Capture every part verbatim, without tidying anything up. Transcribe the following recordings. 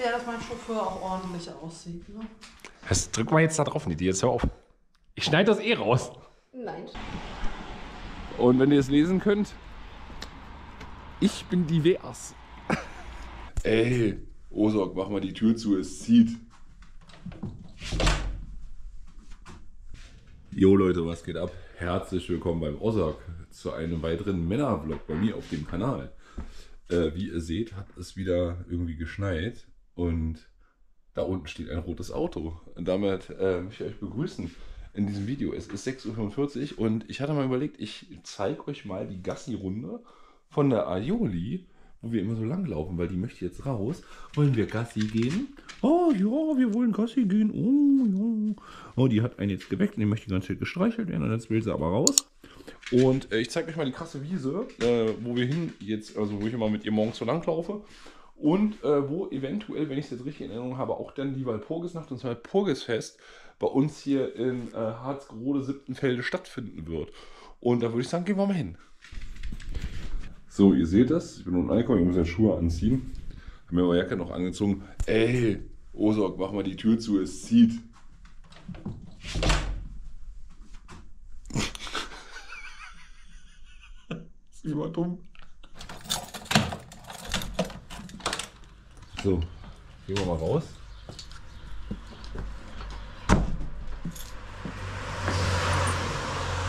Ja, dass mein Chauffeur auch ordentlich aussieht. Ne? Das drücken wir jetzt da drauf, Nidi. Jetzt hör auf. Ich schneide das eh raus. Nein. Und wenn ihr es lesen könnt, ich bin divers. Ey, OsOk, mach mal die Tür zu, es zieht. Jo Leute, was geht ab? Herzlich willkommen beim OsOk zu einem weiteren Männervlog bei mir auf dem Kanal. Äh, wie ihr seht, hat es wieder irgendwie geschneit und da unten steht ein rotes Auto. Und damit äh, möchte ich euch begrüßen in diesem Video. Es ist sechs Uhr fünfundvierzig und ich hatte mal überlegt, ich zeige euch mal die Gassi-Runde von der Aioli, wo wir immer so lang laufen, weil die möchte jetzt raus. Wollen wir Gassi gehen? Oh ja, wir wollen Gassi gehen. Oh, ja. Oh, die hat einen jetzt geweckt und die möchte die ganze Zeit gestreichelt werden und jetzt will sie aber raus. Und äh, ich zeige euch mal die krasse Wiese, äh, wo wir hin jetzt, also wo ich immer mit ihr morgens so lang laufe. Und äh, wo eventuell, wenn ich es jetzt richtig in Erinnerung habe, auch dann die Walpurgisnacht und das Walpurgisfest bei uns hier in äh, Harzgerode, Siebtenfelde stattfinden wird. Und da würde ich sagen, gehen wir mal hin. So, ihr seht das. Ich bin unten angekommen, ich muss ja Schuhe anziehen. Haben mir aber Jacke noch angezogen. Ey, OsOk, mach mal die Tür zu, es zieht. Ist immer dumm. So, gehen wir mal raus.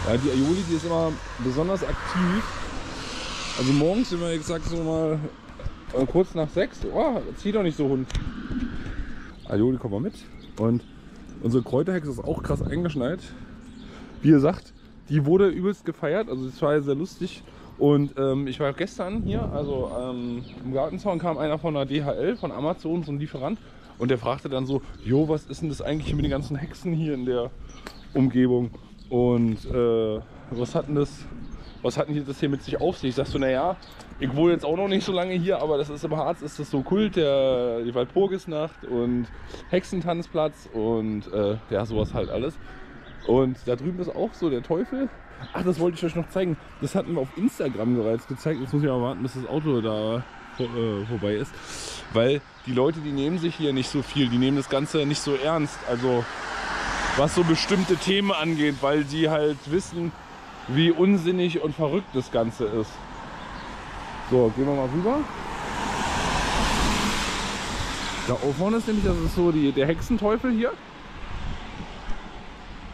Ja, die Aioli, die ist immer besonders aktiv. Also morgens, wenn man gesagt so mal äh, kurz nach sechs, oh, zieh doch nicht so Hund. Aioli, komm mal mit. Und unsere Kräuterhexe ist auch krass eingeschneit. Wie ihr sagt, die wurde übelst gefeiert, also das war sehr lustig. Und ähm, ich war gestern hier, also ähm, im Gartenzaun kam einer von der D H L, von Amazon, so ein Lieferant. Und der fragte dann so, jo, was ist denn das eigentlich mit den ganzen Hexen hier in der Umgebung? Und äh, was hat denn das... Was hatten die das hier mit sich auf sich? Ich sag so, naja, ich wohne jetzt auch noch nicht so lange hier, aber das ist im Harz, ist das so Kult, der, die Walpurgisnacht und Hexentanzplatz und äh, ja, sowas halt alles. Und da drüben ist auch so der Teufel. Ach, das wollte ich euch noch zeigen. Das hatten wir auf Instagram bereits gezeigt. Jetzt muss ich mal warten, bis das Auto da vor, äh, vorbei ist. Weil die Leute, die nehmen sich hier nicht so viel, die nehmen das Ganze nicht so ernst. Also was so bestimmte Themen angeht, weil die halt wissen, wie unsinnig und verrückt das Ganze ist. So, gehen wir mal rüber. Da vorne ist nämlich, das ist so die, der Hexenteufel hier.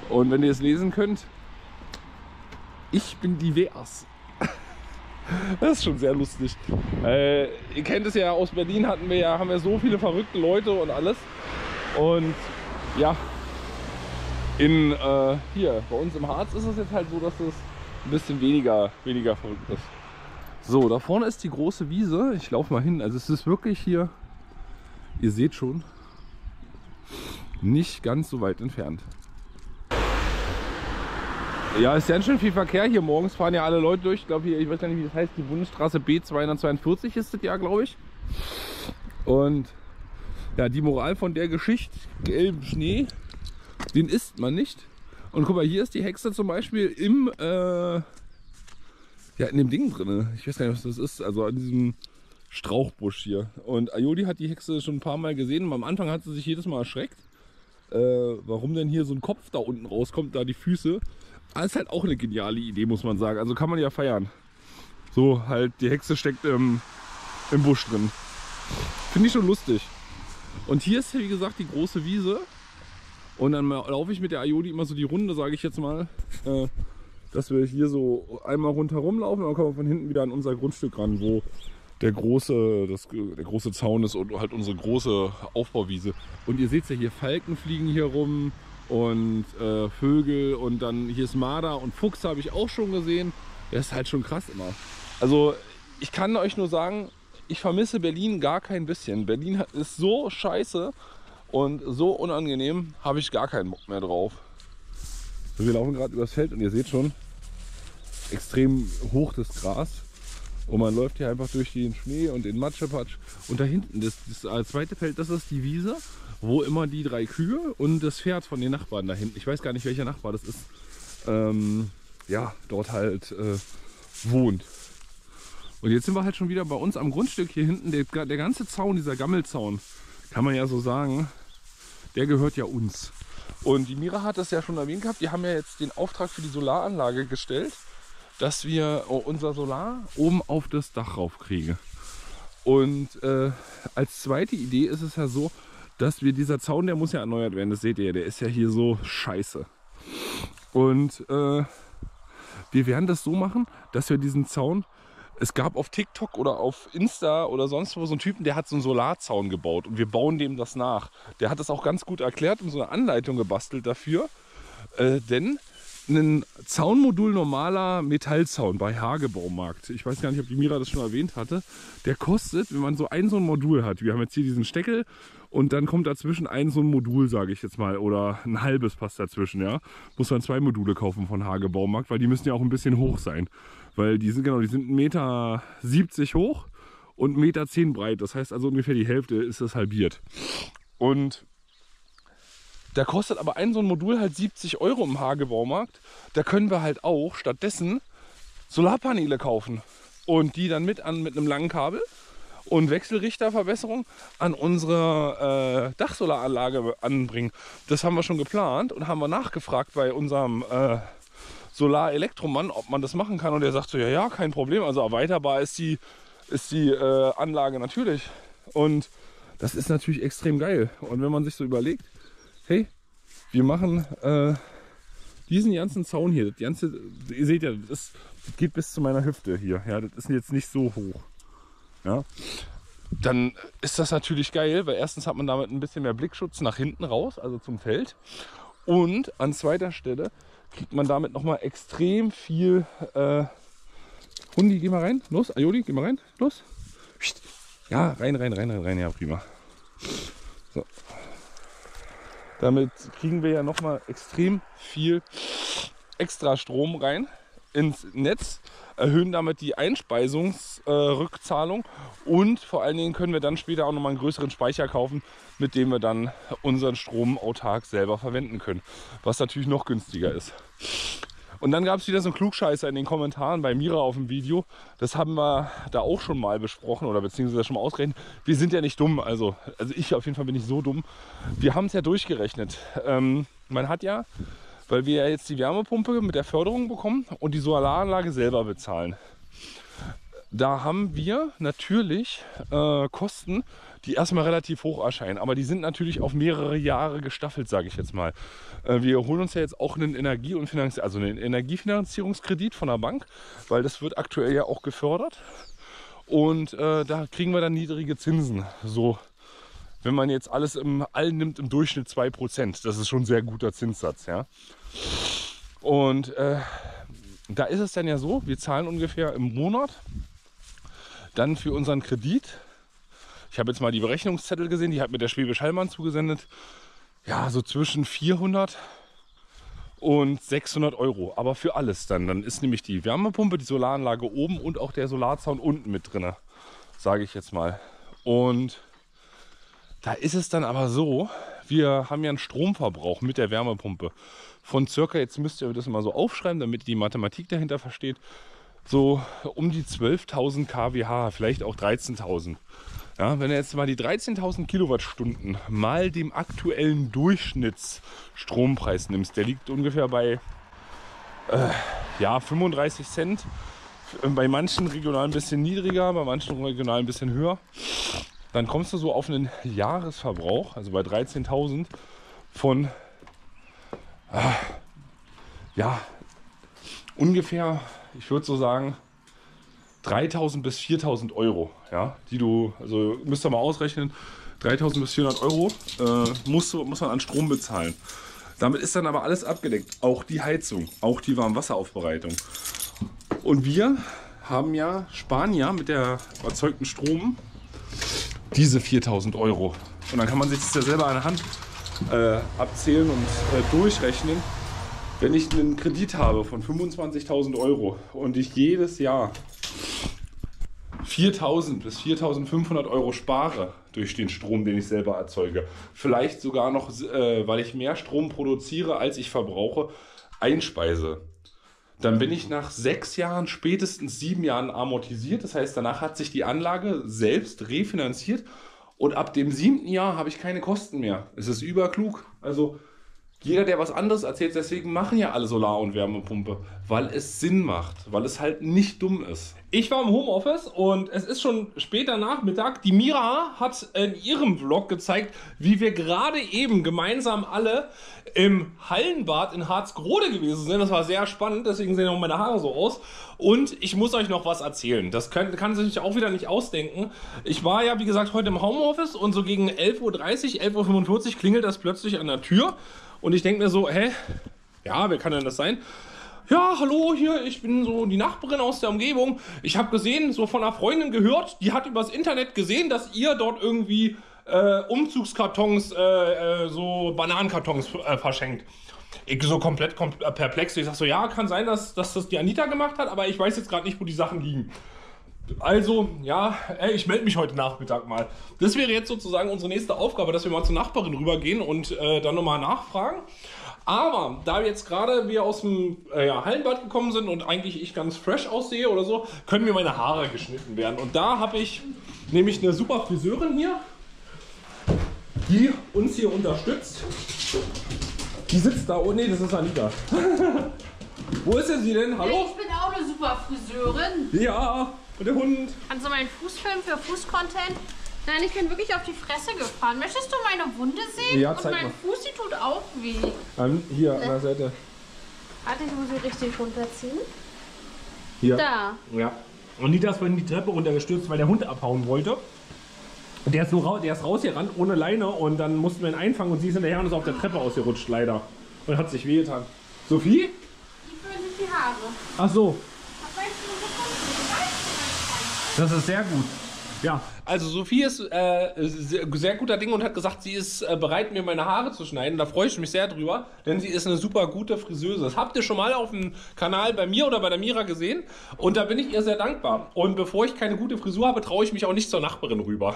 Und wenn ihr es lesen könnt, ich bin divers. Das ist schon sehr lustig. Äh, ihr kennt es ja, aus Berlin hatten wir ja, haben wir so viele verrückte Leute und alles. Und ja. In, äh, hier, bei uns im Harz ist es jetzt halt so, dass es ein bisschen weniger, weniger verrückt ist. So, da vorne ist die große Wiese. Ich laufe mal hin. Also es ist wirklich hier, ihr seht schon, nicht ganz so weit entfernt. Ja, ist ganz schön viel Verkehr hier. Morgens fahren ja alle Leute durch. Ich glaube hier, ich weiß gar nicht, wie das heißt, die Bundesstraße B zweihundertzweiundvierzig ist das ja, glaube ich. Und ja, die Moral von der Geschichte, gelben Schnee, den isst man nicht. Und guck mal, hier ist die Hexe zum Beispiel im, äh, ja, in dem Ding drin. Ich weiß gar nicht, was das ist. Also an diesem Strauchbusch hier. Und Aioli hat die Hexe schon ein paar Mal gesehen. Und am Anfang hat sie sich jedes Mal erschreckt. Äh, warum denn hier so ein Kopf da unten rauskommt, da die Füße. Das ist halt auch eine geniale Idee, muss man sagen. Also kann man ja feiern. So halt, die Hexe steckt im, im Busch drin. Finde ich schon lustig. Und hier ist, wie gesagt, die große Wiese. Und dann laufe ich mit der Aioli immer so die Runde, sage ich jetzt mal, äh, dass wir hier so einmal rundherum laufen und dann kommen wir von hinten wieder an unser Grundstück ran, wo der große, das, der große Zaun ist und halt unsere große Aufbauwiese. Und ihr seht ja hier, Falken fliegen hier rum und äh, Vögel und dann hier ist Marder und Fuchs habe ich auch schon gesehen. Das ist halt schon krass immer. Also ich kann euch nur sagen, ich vermisse Berlin gar kein bisschen. Berlin ist so scheiße. Und so unangenehm, habe ich gar keinen Bock mehr drauf. Wir laufen gerade übers Feld und ihr seht schon, extrem hoch das Gras. Und man läuft hier einfach durch den Schnee und den Matschepatsch. Und da hinten, das, das zweite Feld, das ist die Wiese, wo immer die drei Kühe und das Pferd von den Nachbarn da hinten. Ich weiß gar nicht, welcher Nachbar das ist. Ähm, ja, dort halt äh, wohnt. Und jetzt sind wir halt schon wieder bei uns am Grundstück hier hinten. Der, der ganze Zaun, dieser Gammelzaun. kann man ja so sagen, der gehört ja uns. Und die Mira hat das ja schon erwähnt gehabt, die haben ja jetzt den Auftrag für die Solaranlage gestellt, dass wir unser Solar oben auf das Dach raufkriegen. Und äh, als zweite Idee ist es ja so, dass wir dieser Zaun, der muss ja erneuert werden, das seht ihr ja, der ist ja hier so scheiße. Und äh, wir werden das so machen, dass wir diesen Zaun, es gab auf TikTok oder auf Insta oder sonst wo so einen Typen, der hat so einen Solarzaun gebaut und wir bauen dem das nach. Der hat das auch ganz gut erklärt und so eine Anleitung gebastelt dafür, äh, denn ein Zaunmodul normaler Metallzaun bei Hagebaumarkt, ich weiß gar nicht, ob die Mira das schon erwähnt hatte, der kostet, wenn man so ein so ein Modul hat, wir haben jetzt hier diesen Steckel und dann kommt dazwischen ein so ein Modul, sage ich jetzt mal, oder ein halbes passt dazwischen, ja, muss man zwei Module kaufen von Hagebaumarkt, weil die müssen ja auch ein bisschen hoch sein, weil die sind genau, die sind eins Komma siebzig Meter hoch und eins Komma zehn Meter breit, das heißt also ungefähr die Hälfte ist das halbiert und da kostet aber ein so ein Modul halt siebzig Euro im Hagebaumarkt. Da können wir halt auch stattdessen Solarpaneele kaufen und die dann mit an mit einem langen Kabel und Wechselrichterverbesserung an unsere äh, Dachsolaranlage anbringen. Das haben wir schon geplant und haben wir nachgefragt bei unserem äh, Solar-Elektromann, ob man das machen kann. Und er sagt so, ja, ja, kein Problem. Also erweiterbar ist die, ist die äh, Anlage natürlich. Und das ist natürlich extrem geil. Und wenn man sich so überlegt, hey, wir machen äh, diesen ganzen Zaun hier, das ganze, ihr seht ja, das, das geht bis zu meiner Hüfte hier, ja, das ist jetzt nicht so hoch, ja, dann ist das natürlich geil, weil erstens hat man damit ein bisschen mehr Blickschutz nach hinten raus, also zum Feld und an zweiter Stelle kriegt man damit nochmal extrem viel, äh, Hundi, geh mal rein, los, Aioli, geh mal rein, los, ja, rein, rein, rein, rein, rein, ja, prima, so. Damit kriegen wir ja nochmal extrem viel extra Strom rein ins Netz, erhöhen damit die Einspeisungsrückzahlung äh, und vor allen Dingen können wir dann später auch nochmal einen größeren Speicher kaufen, mit dem wir dann unseren Strom autark selber verwenden können, was natürlich noch günstiger ist. Und dann gab es wieder so einen Klugscheißer in den Kommentaren bei Mira auf dem Video. Das haben wir da auch schon mal besprochen oder beziehungsweise schon mal ausgerechnet. Wir sind ja nicht dumm, also, also ich auf jeden Fall bin nicht so dumm. Wir haben es ja durchgerechnet. Ähm, man hat ja, weil wir ja jetzt die Wärmepumpe mit der Förderung bekommen und die Solaranlage selber bezahlen. Da haben wir natürlich äh, Kosten, die erstmal relativ hoch erscheinen, aber die sind natürlich auf mehrere Jahre gestaffelt, sage ich jetzt mal. Äh, wir holen uns ja jetzt auch einen, Energie und Finanz also einen Energiefinanzierungskredit von der Bank, weil das wird aktuell ja auch gefördert und äh, da kriegen wir dann niedrige Zinsen. So, wenn man jetzt alles im All nimmt, im Durchschnitt zwei Prozent, das ist schon ein sehr guter Zinssatz. Ja? Und äh, da ist es dann ja so, wir zahlen ungefähr im Monat dann für unseren Kredit, ich habe jetzt mal die Berechnungszettel gesehen, die hat mir der Schwäbisch Hallmann zugesendet, ja, so zwischen vierhundert und sechshundert Euro, aber für alles dann. Dann ist nämlich die Wärmepumpe, die Solaranlage oben und auch der Solarzaun unten mit drin, sage ich jetzt mal. Und da ist es dann aber so, wir haben ja einen Stromverbrauch mit der Wärmepumpe von circa, jetzt müsst ihr das mal so aufschreiben, damit ihr die Mathematik dahinter versteht, so um die zwölftausend Kilowattstunden, vielleicht auch dreizehntausend. Ja, wenn ihr jetzt mal die dreizehntausend Kilowattstunden mal dem aktuellen Durchschnittsstrompreis nimmst, der liegt ungefähr bei äh, ja, fünfunddreißig Cent, bei manchen regional ein bisschen niedriger, bei manchen regional ein bisschen höher, dann kommst du so auf einen Jahresverbrauch, also bei dreizehntausend von äh, ja, ungefähr, ich würde so sagen, dreitausend bis viertausend Euro, ja, die du, also müsst ihr mal ausrechnen, dreitausend bis vierhundert Euro äh, musst du, muss man an Strom bezahlen. Damit ist dann aber alles abgedeckt, auch die Heizung, auch die Warmwasseraufbereitung. Und wir haben ja Spanier mit der erzeugten Strom diese viertausend Euro. Und dann kann man sich das ja selber an der Hand äh, abzählen und äh, durchrechnen. Wenn ich einen Kredit habe von fünfundzwanzigtausend Euro und ich jedes Jahr viertausend bis viertausendfünfhundert Euro spare durch den Strom, den ich selber erzeuge, vielleicht sogar noch, äh, weil ich mehr Strom produziere, als ich verbrauche, einspeise, dann bin ich nach sechs Jahren, spätestens sieben Jahren amortisiert. Das heißt, danach hat sich die Anlage selbst refinanziert Und ab dem siebten Jahr habe ich keine Kosten mehr. Es ist überklug. Also jeder, der was anderes erzählt, deswegen machen ja alle Solar- und Wärmepumpe, weil es Sinn macht, weil es halt nicht dumm ist. Ich war im Homeoffice und es ist schon später Nachmittag. Die Mira hat in ihrem Vlog gezeigt, wie wir gerade eben gemeinsam alle im Hallenbad in Harzgerode gewesen sind. Das war sehr spannend, deswegen sehen auch meine Haare so aus. Und ich muss euch noch was erzählen. Das kann, kann sich auch wieder nicht ausdenken. Ich war ja, wie gesagt, heute im Homeoffice und so gegen elf Uhr dreißig, elf Uhr fünfundvierzig klingelt das plötzlich an der Tür. Und ich denke mir so, hä? Ja, wer kann denn das sein? Ja, hallo, hier, ich bin so die Nachbarin aus der Umgebung. Ich habe gesehen, so von einer Freundin gehört, die hat übers Internet gesehen, dass ihr dort irgendwie äh, Umzugskartons, äh, äh, so Bananenkartons äh, verschenkt. Ich so komplett kom perplex. Ich sag so, ja, kann sein, dass, dass das die Anita gemacht hat, aber ich weiß jetzt gerade nicht, wo die Sachen liegen. Also, ja, ey, ich melde mich heute Nachmittag mal. Das wäre jetzt sozusagen unsere nächste Aufgabe, dass wir mal zur Nachbarin rübergehen und äh, dann nochmal nachfragen. Aber da jetzt gerade wir aus dem äh, ja, Hallenbad gekommen sind und eigentlich ich ganz fresh aussehe oder so, können mir meine Haare geschnitten werden. Und da habe ich nämlich eine super Friseurin hier, die uns hier unterstützt. Die sitzt da. Oh nee, das ist Anita. Wo ist denn sie denn? Hallo? Ich bin auch eine super Friseurin. Ja. Und der Hund. Kannst du meinen Fuß filmen für Fußcontent? Nein, ich bin wirklich auf die Fresse gefahren. Möchtest du meine Wunde sehen? Ja, zeig. Und mein mal. Fuß, die tut auch weh. An, hier, an der Seite. Warte, ich muss sie richtig runterziehen. Hier. Da. Ja. Und Nita ist vorhin die Treppe runtergestürzt, weil der Hund abhauen wollte. Und der ist, so raus, der ist rausgerannt, ohne Leine. Und dann mussten wir ihn einfangen und sie ist hinterher und ist auf der Treppe ausgerutscht, leider. Und hat sich wehgetan. Sophie? Die führen sich die Haare. Ach so. Das ist sehr gut. Ja, also Sophie ist äh, sehr, sehr guter Ding und hat gesagt, sie ist äh, bereit, mir meine Haare zu schneiden. Da freue ich mich sehr drüber, denn sie ist eine super gute Friseuse. Das habt ihr schon mal auf dem Kanal bei mir oder bei der Mira gesehen. Und da bin ich ihr sehr dankbar. Und bevor ich keine gute Frisur habe, traue ich mich auch nicht zur Nachbarin rüber.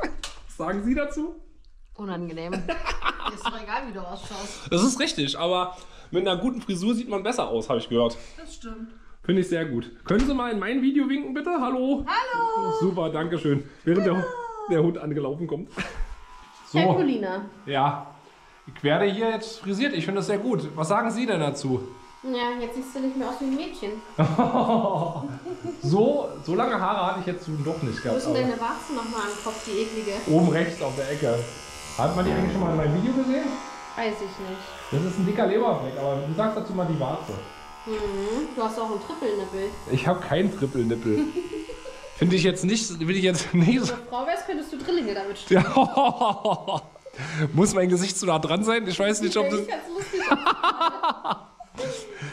Was sagen Sie dazu? Unangenehm. Ist doch egal, wie du ausschaust. Das ist richtig, aber mit einer guten Frisur sieht man besser aus, habe ich gehört. Das stimmt. Finde ich sehr gut. Können Sie mal in mein Video winken, bitte? Hallo? Hallo! Super, danke schön. Während der, der Hund angelaufen kommt. So. Herkulina. Ja. Ich werde hier jetzt frisiert. Ich finde das sehr gut. Was sagen Sie denn dazu? Ja, jetzt siehst du nicht mehr aus wie ein Mädchen. so, so lange Haare hatte ich jetzt doch nicht gehabt. Wo sind deine Warzen nochmal am Kopf, die eklige? Oben rechts auf der Ecke. Hat man die eigentlich schon mal in meinem Video gesehen? Weiß ich nicht. Das ist ein dicker Leberfleck, aber du sagst dazu mal die Warze. Mhm. Du hast auch einen Trippelnippel. Ich habe keinen Trippelnippel. Finde ich jetzt nicht. Will ich jetzt nicht. Wenn du eine Frau wärst, könntest du Drillinge damit stellen. Muss mein Gesicht so nah dran sein? Ich weiß nicht, ob das.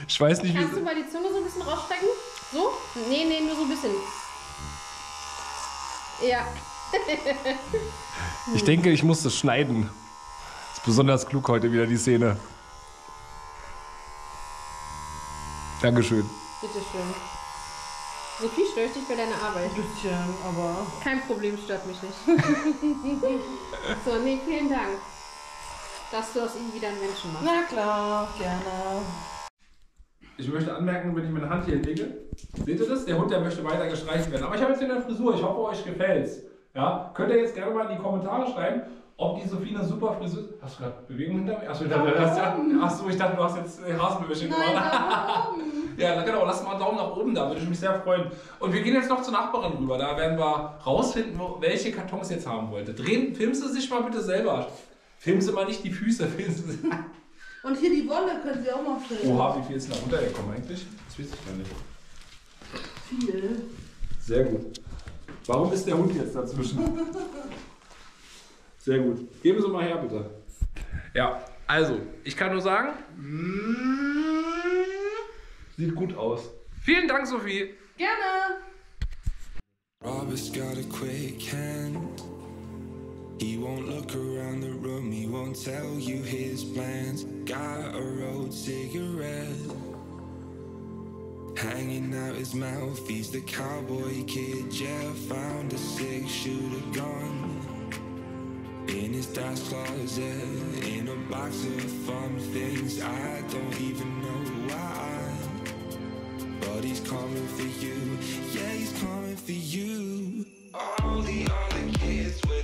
Ich weiß nicht, wie. Kannst du mal die Zunge so ein bisschen rausstecken? So? Nee, nee, nur so ein bisschen. Ja. Ich denke, ich muss das schneiden. Ist besonders klug heute wieder die Szene. Dankeschön. Bitteschön. Sophie, stört dich bei deiner Arbeit? Ein bisschen, aber... Kein Problem, stört mich nicht. So, nee, vielen Dank, dass du aus ihm wieder einen Menschen machst. Na klar, gerne. Ich möchte anmerken, wenn ich meine Hand hier hinlege, seht ihr das? Der Hund, der möchte weiter gestreichelt werden. Aber ich habe jetzt hier eine Frisur, ich hoffe, euch gefällt's. Ja? Könnt ihr jetzt gerne mal in die Kommentare schreiben, ob die Sophie eine super Frisur... Hast du gerade Bewegung hinter mir? Achso, ich dachte, du hast, Achso, ich dachte, du hast jetzt Rasenbüschel gemacht. Ja, genau, lass mal einen Daumen nach oben da, würde ich mich sehr freuen. Und wir gehen jetzt noch zur Nachbarin rüber, da werden wir rausfinden, welche Kartons ihr jetzt haben wollte. Drehen, filmst du sich mal bitte selber. Filmen Sie mal nicht die Füße, filmen Sie sich. Und hier die Wolle können Sie auch mal filmen. Oha, wie viel ist denn da runtergekommen eigentlich? Das weiß ich gar nicht. Viel. Sehr gut. Warum ist der Hund jetzt dazwischen? Sehr gut. Geben Sie mal her, bitte. Ja, also, ich kann nur sagen, sieht gut aus. Vielen Dank, Sophie. Gerne. Robert's got a quick hand. He won't look around the room, he won't tell you his plans. Got a rolled cigarette hanging out his mouth, he's the cowboy kid. Jeff found a six-shooter gun in his dad's closet, in a box of fun things. I don't even know why, but he's coming for you. Yeah, he's coming for you. All the other kids will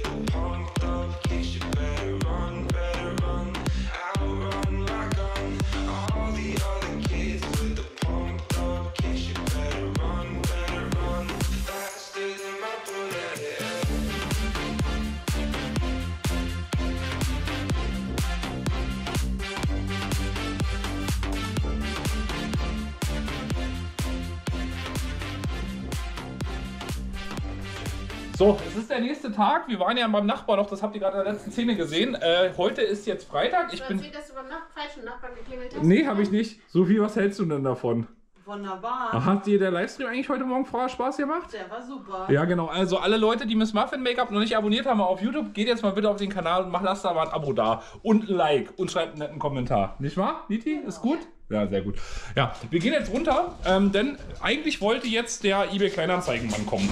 So, es ist der nächste Tag. Wir waren ja beim Nachbar noch, das habt ihr gerade in der letzten Szene gesehen. Äh, heute ist jetzt Freitag. Ich bin... dass du beim Nach falschen Nachbarn geklingelt hast? Nee, habe ich nicht. Sophie, was hältst du denn davon? Wunderbar. Hat dir der Livestream eigentlich heute Morgen vorher Spaß gemacht? Der war super. Ja, genau. Also alle Leute, die Miss Muffin Make-Up noch nicht abonniert haben auf YouTube, geht jetzt mal bitte auf den Kanal und macht, lasst da mal ein Abo da und ein Like und schreibt einen netten Kommentar. Nicht wahr, Niti? Genau. Ist gut? Ja, sehr gut. Ja, wir gehen jetzt runter, ähm, denn eigentlich wollte jetzt der eBay Kleinanzeigenmann kommen.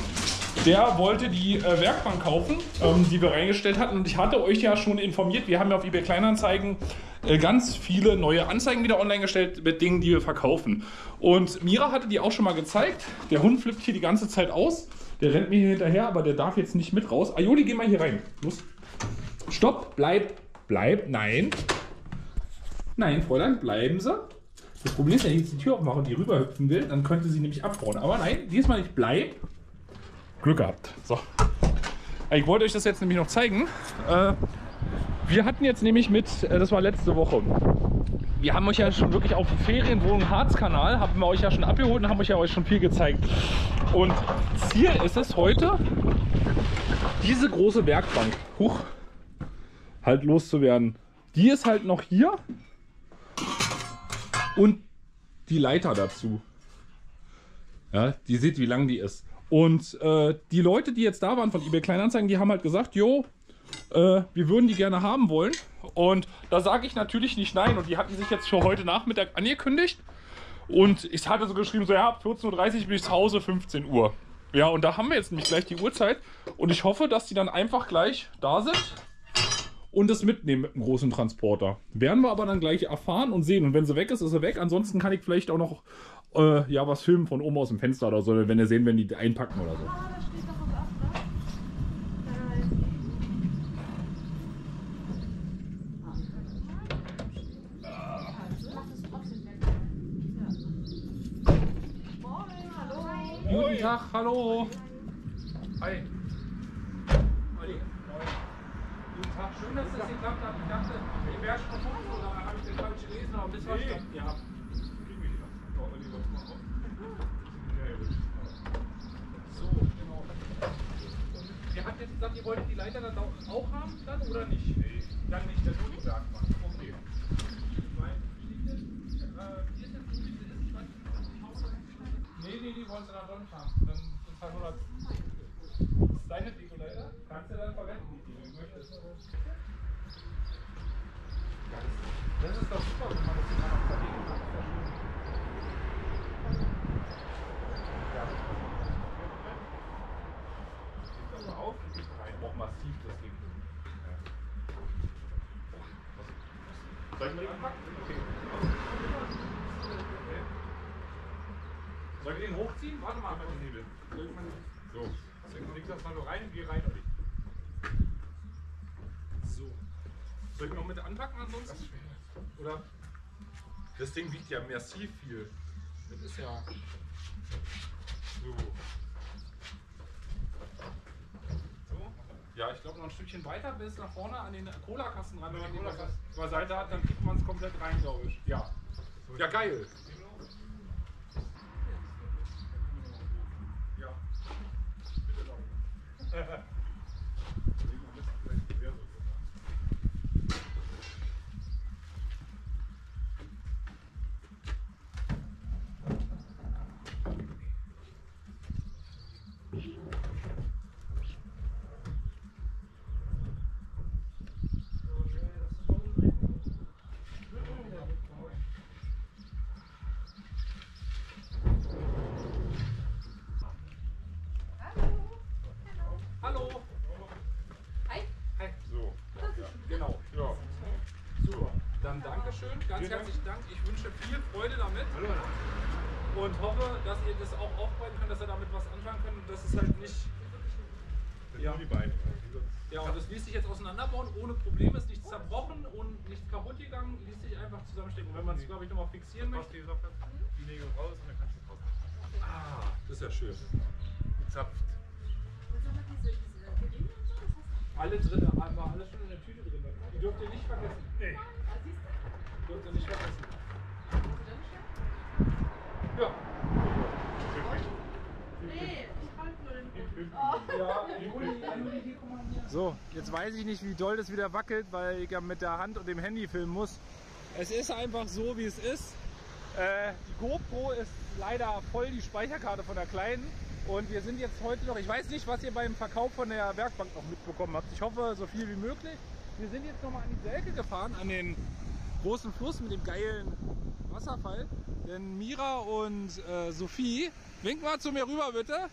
Der wollte die äh, Werkbank kaufen, ähm, die wir reingestellt hatten, und ich hatte euch ja schon informiert, wir haben ja auf eBay Kleinanzeigen äh, ganz viele neue Anzeigen wieder online gestellt mit Dingen, die wir verkaufen. Und Mira hatte die auch schon mal gezeigt. Der Hund flippt hier die ganze Zeit aus, der rennt mir hier hinterher, aber der darf jetzt nicht mit raus. Aioli, geh mal hier rein. Los. Stopp, bleib, bleib, nein. Nein, Fräulein, bleiben Sie. Das Problem ist, wenn ich jetzt die Tür aufmache und die rüberhüpfen will, dann könnte sie nämlich abhauen. Aber nein, diesmal nicht, bleib. Glück gehabt. So. Ich wollte euch das jetzt nämlich noch zeigen. Wir hatten jetzt nämlich mit, das war letzte Woche, wir haben euch ja schon wirklich auf Ferienwohnung Harzkanal, haben wir euch ja schon abgeholt und haben euch ja euch schon viel gezeigt. Und Ziel ist es heute, diese große Werkbank, huch, halt loszuwerden. Die ist halt noch hier und die Leiter dazu. Ja, die seht, wie lang die ist. Und äh, die Leute, die jetzt da waren von eBay Kleinanzeigen, die haben halt gesagt, jo, äh, wir würden die gerne haben wollen. Und da sage ich natürlich nicht nein. Und die hatten sich jetzt für heute Nachmittag angekündigt. Und ich hatte so geschrieben, so ja, ab vierzehn Uhr dreißig bin ich zu Hause, fünfzehn Uhr. Ja, und da haben wir jetzt nämlich gleich die Uhrzeit. Und ich hoffe, dass die dann einfach gleich da sind und es mitnehmen mit dem großen Transporter. Werden wir aber dann gleich erfahren und sehen. Und wenn sie weg ist, ist sie weg. Ansonsten kann ich vielleicht auch noch äh, ja, was filmen von oben aus dem Fenster oder so, wenn ihr sehen, wenn die einpacken oder so. Ah, da steht doch was auf, ne? Guten Tag, hallo. Hi. Schön, dass das geklappt hat. Ich dachte, ich wäre schon tot, oder habe ich den falsch gelesen, aber bis heute. Ja. So, genau. Ihr habt jetzt gesagt, ihr wolltet die Leiter dann auch haben, dann oder nicht? Nee, dann nicht, das wurde gesagt. Okay. Nee, nee, die wollen sie dann doch nicht haben. Dann sind zweihundert. Das ist deine Deko-Leiter. Kannst du dann verwenden? Das ist doch super, wenn man das immer noch verlegen kann. Das ist aber auf, das ist rein. Auch massiv das Ding. Soll ich mal die anpacken? Okay. Soll ich den hochziehen? Warte mal, einmal den Hebel. So, leg das mal nur rein und geh rein. So. Soll ich noch mit anpacken ansonsten? Oder? Das Ding wiegt ja massiv viel. Das ist ja. So. So. Ja, ich glaube noch ein Stückchen weiter bis nach vorne an den Cola-Kasten ran. Wenn man den beiseite hat, dann kriegt man es komplett rein, glaube ich. Ja. Ja, geil. Ja. Bitte doch. Ganz herzlichen Dank. Ich wünsche viel Freude damit und hoffe, dass ihr das auch aufbauen könnt, dass ihr damit was anfangen könnt und dass es halt nicht... Ja, ja, und das ließ sich jetzt auseinanderbauen ohne Probleme, ist nichts zerbrochen und nichts kaputt gegangen, ließ sich einfach zusammenstecken. Wenn man es, glaube ich, nochmal fixieren möchte, die Nägel raus und dann kannst du raus. Ah, das ist ja schön. Gezapft. Alle drin, war alles schon in der Tüte drin. Die dürft ihr nicht vergessen. Nee. Dürft ihr nicht vergessen. Ja. Nee, ich wollte nur den Boden. So, jetzt weiß ich nicht, wie doll das wieder wackelt, weil ich ja mit der Hand und dem Handy filmen muss. Es ist einfach so, wie es ist. Äh, die GoPro ist leider voll, die Speicherkarte von der Kleinen. Und wir sind jetzt heute noch, ich weiß nicht, was ihr beim Verkauf von der Werkbank noch mitbekommen habt. Ich hoffe, so viel wie möglich. Wir sind jetzt nochmal an die Selke gefahren, an den großen Fluss mit dem geilen Wasserfall. Denn Mira und äh, Sophie, wink mal zu mir rüber bitte.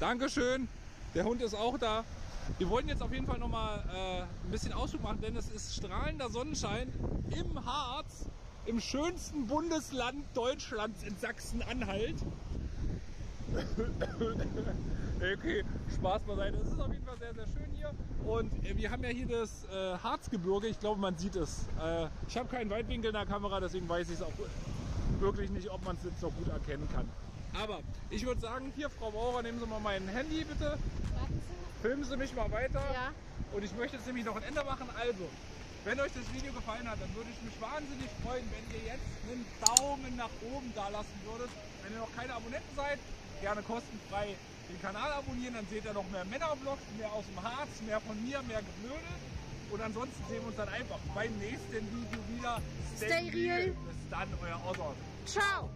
Dankeschön, der Hund ist auch da. Wir wollten jetzt auf jeden Fall nochmal äh, ein bisschen Ausflug machen, denn es ist strahlender Sonnenschein im Harz, im schönsten Bundesland Deutschlands in Sachsen-Anhalt. Okay, Spaß beiseite. Es ist auf jeden Fall sehr, sehr schön hier. Und wir haben ja hier das äh, Harzgebirge. Ich glaube, man sieht es. Äh, ich habe keinen Weitwinkel in der Kamera, deswegen weiß ich es auch wirklich nicht, ob man es jetzt noch gut erkennen kann. Aber ich würde sagen, hier, Frau Bauer, nehmen Sie mal mein Handy bitte. Warten Sie. Filmen Sie mich mal weiter. Ja. Und ich möchte jetzt nämlich noch ein Ende machen. Also, wenn euch das Video gefallen hat, dann würde ich mich wahnsinnig freuen, wenn ihr jetzt einen Daumen nach oben da lassen würdet. Wenn ihr noch keine Abonnenten seid, gerne kostenfrei den Kanal abonnieren, dann seht ihr noch mehr Männervlogs, mehr aus dem Harz, mehr von mir, mehr Geblöde. Und ansonsten sehen wir uns dann einfach beim nächsten Video wieder. Stay, Stay real. Bis dann, euer OsOk. Ciao.